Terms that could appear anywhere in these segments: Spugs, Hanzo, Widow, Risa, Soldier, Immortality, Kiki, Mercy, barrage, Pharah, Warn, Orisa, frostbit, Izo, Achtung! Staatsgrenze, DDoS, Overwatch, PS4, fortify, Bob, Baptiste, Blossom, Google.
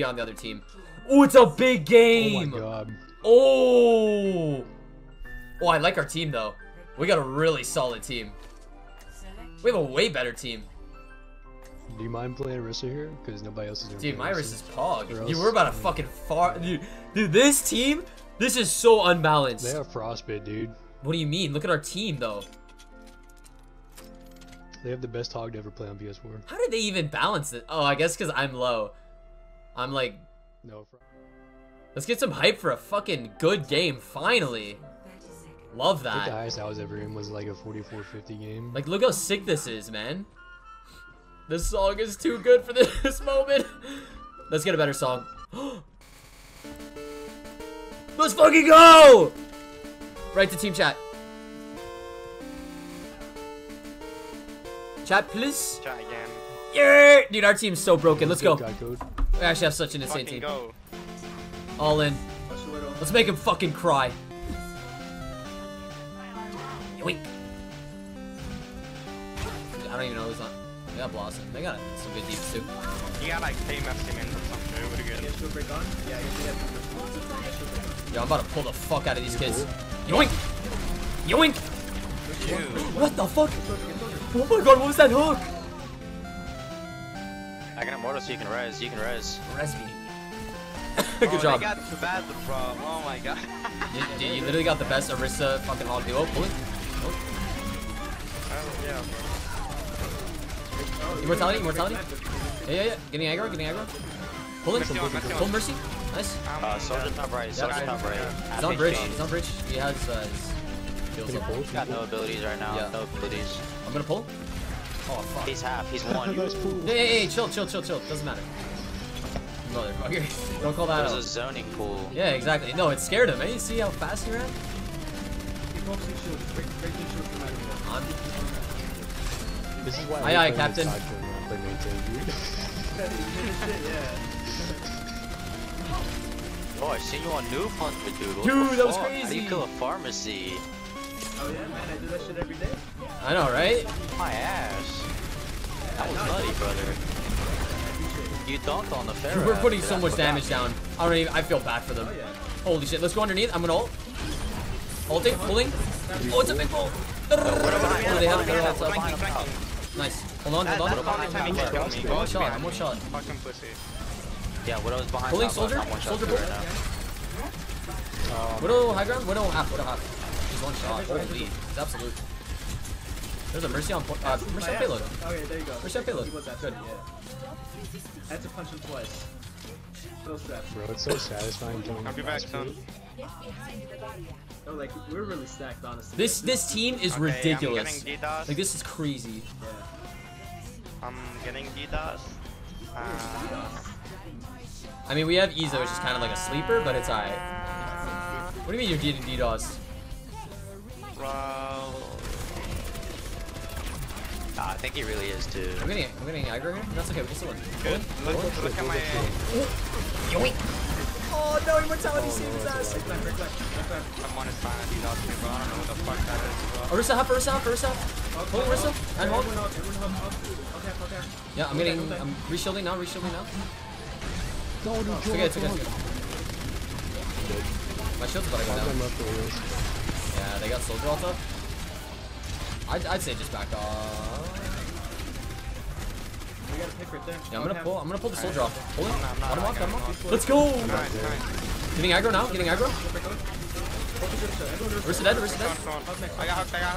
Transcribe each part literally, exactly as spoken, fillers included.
be on the other team. Oh, it's a big game. Oh, my God. Oh. Oh, I like our team, though. We got a really solid team. We have a way better team. Do you mind playing Orisa here? Because nobody else is doing. Dude, my Orisa's pog. Dude, we're about to fucking far. Dude, dude, this team, this is so unbalanced. They have frostbit, dude. What do you mean? Look at our team, though. They have the best hog to ever play on P S four. How did they even balance it? Oh, I guess because I'm low. I'm like... No. Let's get some hype for a fucking good game, finally. Love that. I think the highest I was ever in was like a forty-four fifty game. Like, look how sick this is, man. This song is too good for this moment. Let's get a better song. Let's fucking go! Right to team chat. Chat, please. Chat again. Yeah! Dude, our team's so broken. Let's go. We actually have such an insane team. Go. All in. Let's make him fucking cry. Yoink. I don't even know who's on. They got Blossom. They got some good deeps too. You got like three massive men or something. Really good. Yo, I'm about to pull the fuck out of these kids. Yoink! Yoink! What the fuck? Oh my God, what was that hook? I can immortal so you can res, you can res. Res me. Good oh, job. Got the bad, the oh my God. Dude, you, you literally got the best Orisa fucking hog duo. Pull it. Oh. Yeah, bro. Immortality, immortality. Yeah, yeah, yeah. Getting aggro, getting aggro. Pull it. Pull Mercy. Nice. Uh, Soldier top right, Soldier yeah. top right. He's on bridge, he's on bridge. He has, uh, he's got no abilities right now, yeah. no abilities. I'm gonna pull. Oh, fuck. He's half, he's one. Hey, hey, hey, chill, chill, chill, chill. Doesn't matter. Motherfucker. Don't call that out. It was a zoning pool. Yeah, exactly. No, it scared him, eh? You see how fast he ran? This is why aye, aye, Captain. Oh, I seen you on Noob Hunt, dude. Dude, that was crazy. How do you kill a pharmacy? Oh, yeah, man. I do that shit every day. I know, right? My ass. That was nutty, brother. You dunked on the Pharah. Dude, we're putting so much damage down. I don't even. I feel bad for them. Oh, yeah. Holy shit. Let's go underneath. I'm gonna ult. Ulting, pulling. Oh, it's a big ball. Oh, they have their ults up. Nice. Hold on, hold on. One more shot. One more shot. Fucking pussy. Yeah, Widow is behind. Pulling Soldier. Soldier pull. Right um, Widow high ground. Widow half. Widow half. Just one shot. Holy. It's absolute. There's a Mercy on uh, Mercy on payload. Okay, there you go. Mercy on payload. Good. I had to punch him twice. So sad. Bro, it's so satisfying. I'll be back, son. Oh, like, we're really stacked, honestly. This this team is okay, ridiculous. Like, this is crazy. Yeah. I'm getting DDoS. Uh, I mean, we have Izo, which is kind of like a sleeper, but it's alright. What do you mean you're getting DDoS? Bro. Nah, I think he really is, too. I'm getting, I'm getting aggro here? That's okay, we can still win. Good. Look, look, look, look at my... Yoink! Oh no, Immortality oh, saved his ass! I'm on his side, he lost me, bro. I don't know what the fuck that is, bro. Orisa, hop, Orisa, hop, Orisa. Hold Orisa, and hold. Okay, okay. Yeah, I'm getting... I'm reshielding now, reshielding now. No, no, no. It's okay, it's okay, it's okay. My shield's about to go down. Yeah, they got Soldier ult up. I'd, I'd say just back off. We got a pick right there. Yeah, I'm gonna pull. I'm gonna pull the Soldier off. Pull it. Got him off. Got him off. Let's go. Getting aggro now. Getting aggro. Orisa dead. Orisa dead.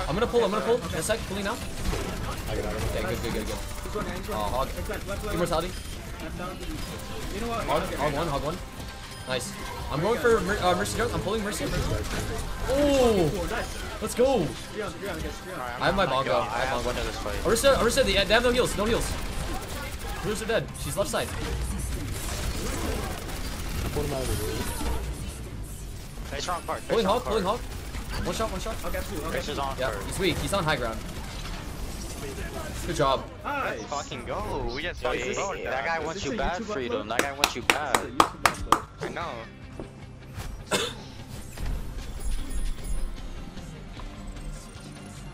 I'm gonna pull. I'm gonna pull. In a sec. Pulling now. Yeah, good, good, good, good. Oh, hog. Immortality. Hog, hog one. Hog one. Nice. I'm going for uh, Mercy Dunk. I'm pulling Mercy. Oh! Let's go! I have my bongo. I have my bongo. Orisa, Orisa, they have no heals. No heals. Blues are dead. She's left side. Pulling Hawk, pulling Hawk. One shot, one shot. Okay, yeah, he's weak. He's on high ground. Good job. Nice. Let's fucking go. We just fucking yeah, go. Yeah. That guy wants you bad, Freedom. That guy wants you bad. I know.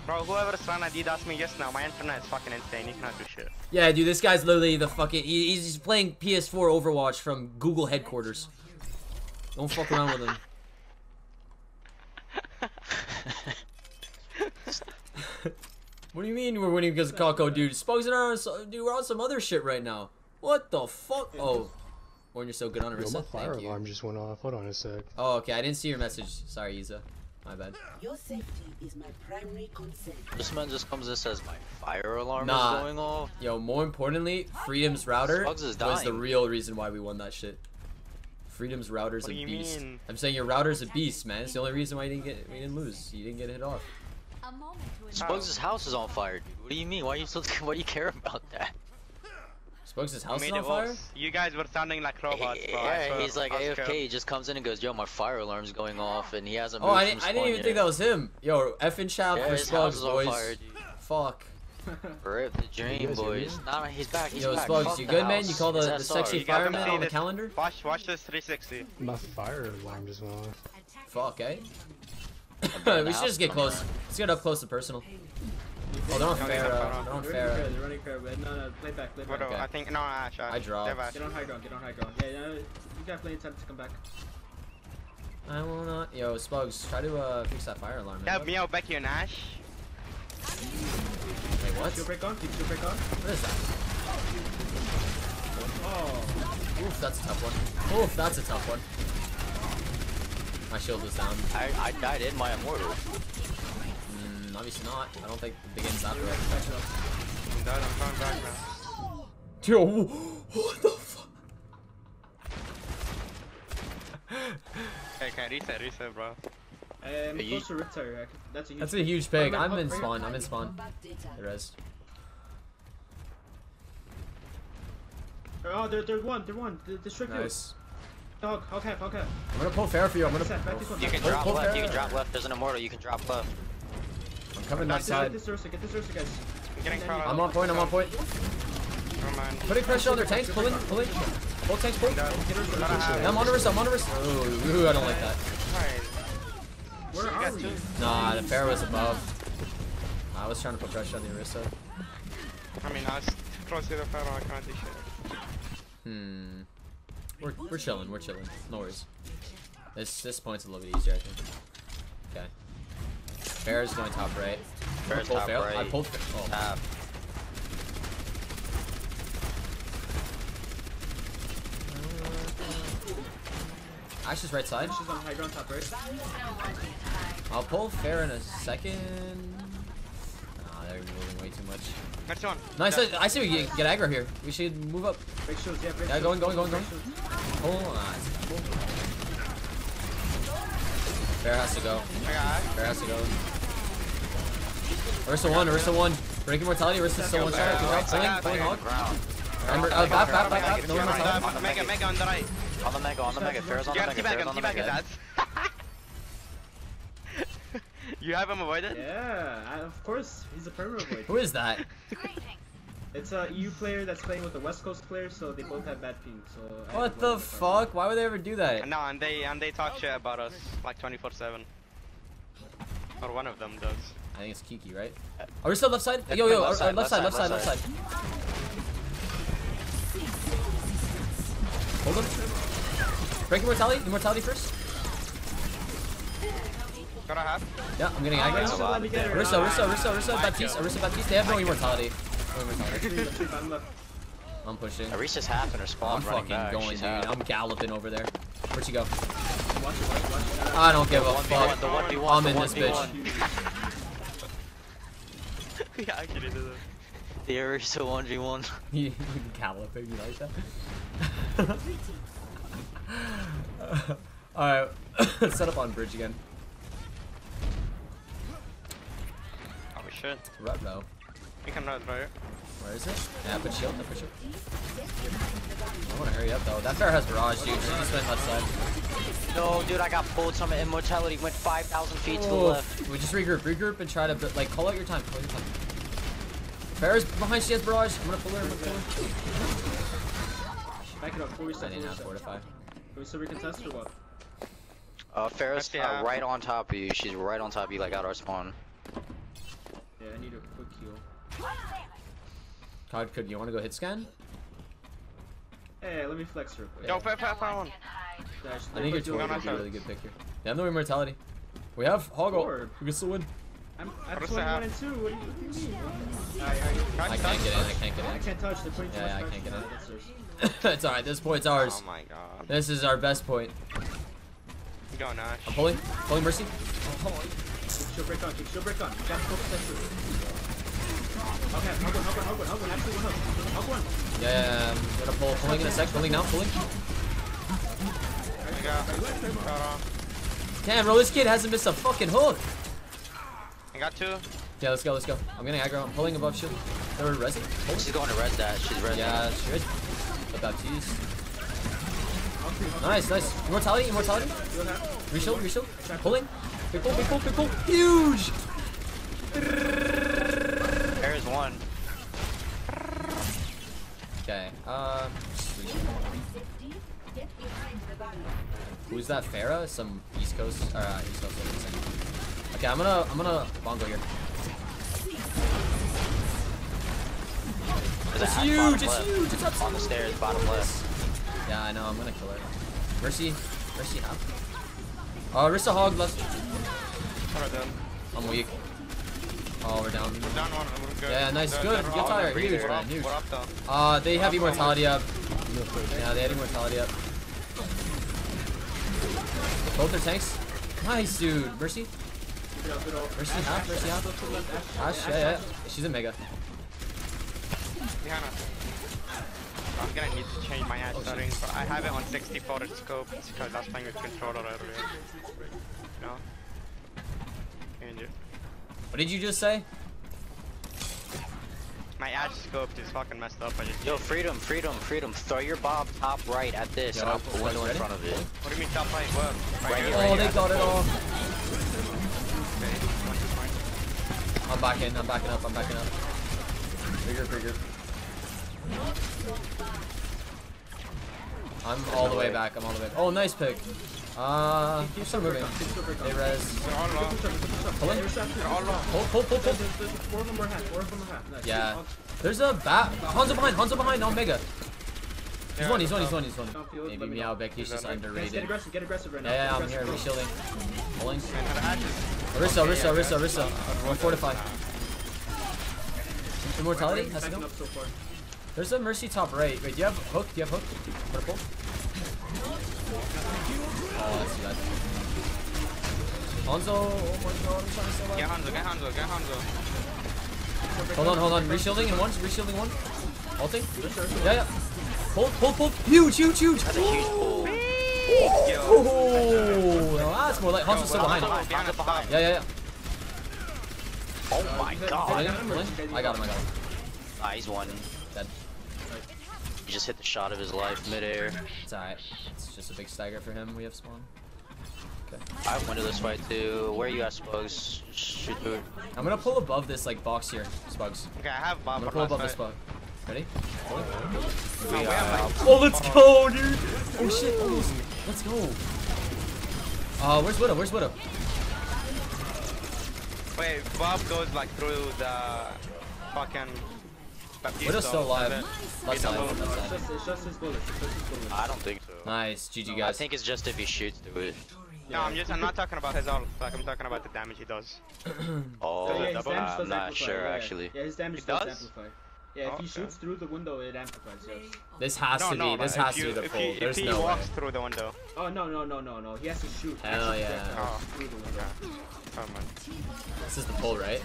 Bro, whoever's trying to DDoS me just now, my internet is fucking insane. You cannot do shit. Yeah, dude, this guy's literally the fucking... He, he's playing P S four Overwatch from Google headquarters. Don't fuck around with him. What do you mean we're winning because of Kako, dude? Spugs and I are on, dude, we're on some other shit right now. What the fuck? Oh. Warren, you're so good on Orisa. My fire Thank alarm you. just went off. Hold on a sec. Oh, okay. I didn't see your message. Sorry, Izo. My bad. Your safety is my primary concern. This man just comes and says my fire alarm nah. is going off. Yo, more importantly, Freedom's router was the real reason why we won that shit. Freedom's router's what a beast. Mean? I'm saying your router's a beast, man. It's the only reason why you didn't get, we didn't lose. You didn't get hit off. Spugs' house is on fire, dude. What do you mean? Why you so? Why do you care about that? Spugs' house is on fire? You guys were sounding like robots, bro. Yeah, he's like A F K, he just comes in and goes, yo, my fire alarm's going off, and he hasn't moved. Oh, I didn't, I didn't even yet. think that was him. Yo, effing shout yeah, for Spugs, boys. Fire, Fuck. Rip the dream, boys. Nah, he's back, he's Yo, back. Yo, Spugs, you good, house. man? You call the, the sexy fireman on the calendar? Watch, watch this three sixty. My fire alarm just went off. Fuck, eh? We should just get close. Let's get up close and personal. Oh, they're on Pharah. They're on Pharah. They're running Pharah. No, no, play back, play back. Okay. I think, no, I shot. I dropped. Get on high ground, get on high ground. Yeah, no, you got plenty of time to come back. I will not. Yo, Spugs, try to uh, fix that fire alarm. Help me out, Becky and Ash. Wait, what? Keep break on, keep break on. What is that? Oh. Oof, that's a tough one. Oof, that's a tough one. My shield was down. I, I died in my immortal. Mm, obviously not. I don't think the game's not the right direction. I'm done. I'm coming back now. Yo, what the fuck? Hey, can I reset, reset, bro? Um, close you... to Ritter. That's a huge, That's a huge peg. I'm, I'm in spawn. I'm in spawn. The rest. Oh, there, there's one. There's one. District. Nice. Dog, okay, okay. I'm gonna pull Pharah for you. I'm gonna. You can drop left. You can drop left. There's an immortal. You can drop left. I'm coming that side. Get this Orisa, get this Orisa, guys. I'm on point. I'm on point. Putting pressure on their tanks. Pulling, pulling. Pull tanks, pull. I'm on Orisa. I'm on Orisa. Ooh, I don't like that. Where are we? Nah, the Pharah was above. I was trying to put pressure on the Orisa. I mean, I was close to the Pharah. I can't do shit. Hmm. We're, we're chilling, we're chilling. No worries. This this point's a little bit easier, I think. Okay. Pharah's going top right. Pharah's top fail. right. I pulled Pharah. Oh. Tap. Ash is right side. She's on high ground top right. I'll pull Pharah in a second. Ah, they're moving way too much. Next one. Nice. No, I see we get, get aggro here. We should move up. Break shields, yeah, break yeah, going, going, going, going. Hold on. Pharah has to go. Pharah has to go. Orisa one, Orisa one. Break Immortality, Orisa still one shot. Right, pulling, pulling hog. Back, back, back, back. No Immortality. Mega, Mega on the right. On the Mega, on the Mega. Pharah's on the Mega. Pharah's on the Mega. You have him avoided? Yeah, I, of course. He's a perma avoid. Who is that? It's a E U player that's playing with the West Coast player, so they both have bad ping. So what the fuck? Why would they ever do that? No, and they and they talk shit about us like twenty-four seven. Or one of them does. I think it's Kiki, right? Are we still left side? Yo, yo, left side, left side, left side, left side. Hold him. Break Immortality. Immortality first. Yeah, I'm getting aggro. Orisa, Orisa, Orisa, Orisa, Baptiste, Orisa, Baptiste. They have no Immortality. No Immortality. I'm pushing. Orisa's half in her spawn. I'm fucking back. going, She's dude. Half. I'm galloping over there. Where'd she go? I don't give a fuck. I'm in this bitch. Yeah, I can do that. The Orisa one v one. You galloping, you like that? Alright, set up on bridge again. Shit. Right now. You can run right. Where is it? Yeah, put shield, put shield. I wanna hurry up though. That Pharah has barrage, dude. She just went left side. No, dude, I got pulled. Some Immortality went five thousand feet oh. to the left. We just regroup, regroup, and try to like call out your time. Call out your time. Pharah's behind. She has barrage. I'm gonna pull her. I'm gonna pull her. Back it up. Forty seconds. I didn't have fortify. So we can test or what? Uh, Pharah's uh, right on top of you. She's right on top of you, like out our spawn. Yeah, I need a quick heal. Cod, could you want to go hit scan? Hey, let me flex real quick. Yo, fat, fat, found one. I think your Torb would be a really good pick here. They have no Immortality. We have Hoggle. We can still win. I'm, I'm twenty-one and two. What do you, what do you mean? I can't get in. I can't get in. I can't touch the point. Yeah, I can't get in. It's alright. This point's ours. Oh my god. This is our best point. You go, Nash. I'm pulling. Pulling Mercy. Oh, she'll break on. She'll break on. That's cool. That's cool. Okay, hug one, hug one, hug one, hug one. Absolutely hug one. Hug one. Yeah, I'm gonna pull. Pulling in a sec. Pulling now. Pulling. There you go. Got off. Damn, bro, this kid hasn't missed a fucking hook. I got two. Yeah, let's go, let's go. I'm gonna aggro. I'm pulling above shield. They're resing. Oh. She's going to res that. She's resing. Yeah, she is. Baptiste. Nice, nice. Immortality, immortality. Reshield, reshield. Pulling. Big pull, big pull, big pull. Huge! There is one. Okay. Um. Who's that? Pharah? Some East Coast. Uh, East Coast. Like Okay, I'm gonna I'm gonna bongo here. It's huge, it's huge, it's up on the stairs, bottom left. Yeah, I know, I'm gonna kill her. Mercy, Mercy now. Oh, uh, Risa hog left. I'm weak. Oh, we're down. We're down one, we're good. Yeah, nice, good. Get tired. Huge, man, huge. Uh, they have immortality up. Yeah, they have immortality up. Both their tanks. Nice, dude. Mercy. Mercy half, Mercy half. Ash, yeah, yeah. She's a mega. I'm gonna need to change my Ash oh, settings, but I have it on sixty-four scope because I was playing with controller earlier. No? Change it. What did you just say? My Ash scope is fucking messed up. I just Yo, freedom, freedom, freedom. Throw your Bob top right at this Yo, and I'll put window in front of it. What do you mean top right? What? Right, right here. Oh, they got it all. I'm back in, I'm backing up, I'm backing up. Bigger, bigger. I'm all the way back, I'm all the way back. Oh, nice pick. Uh, keep still moving. They res. Pull in. Pull, pull, pull, pull. Yeah. There's a bat. Hanzo behind, Hanzo behind, on Mega. He's one, he's one, he's one, he's one. Maybe Meow Beck, he's just underrated. Get aggressive, get aggressive right now. Yeah, I'm here, reshielding. Pulling. Orisa, Orisa, Orisa, Orisa. One fortify. Immortality? That's no. There's a Mercy top right. Wait, do you have hook? Do you have hook? Purple. Oh, that's bad. Hanzo, oh my god, I'm trying to save. Get Hanzo, get Hanzo, get Hanzo. Hold on, hold on. Reshielding in one, reshielding one. Ulting? Yeah, yeah. Pull, pull, pull. Huge, huge, huge. That's a huge pull. Oh, that's more like Hanzo's still behind him. Yeah, yeah, yeah. Oh my god. I got him, I got him. Ah, he's one. Dead. He just hit the shot of his life midair. It's alright. It's just a big stagger for him. We have spawn. Okay. I have one to this fight too. Where are you at, Spugs? Shoot through it. I'm gonna pull above this like box here, Spugs. Okay, I have Bob. I'm gonna pull above this bug. Ready? Oh, let's go, dude! Oh shit! Oh, let's go! Uh, where's Widow? Where's Widow? Wait, Bob goes like through the fucking. Baptiste Widow's still alive. Left side, left side. It's just his bullets. I don't think so. Nice, G G guys. I think it's just if he shoots through it. No, I'm just. I'm not talking about his ult. Like, I'm talking about the damage he does. Oh, so, yeah, double, uh, I'm not sure yeah. actually. Yeah, his damage does amplify. Yeah, if he shoots through the window, it amplifies. Yes. This has no, to no, be. This has you, to be the pull. He, There's no way. If he walks through the window. Oh no no no no no! He has to shoot. Hell he yeah! Oh. Come on. This is the pull, right?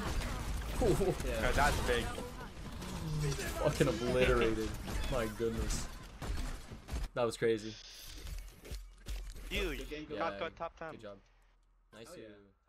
Ooh. Yeah. No, that's big. Fucking obliterated. My goodness. That was crazy. Huge. Yeah, top ten. Good job. Nice. Oh, yeah.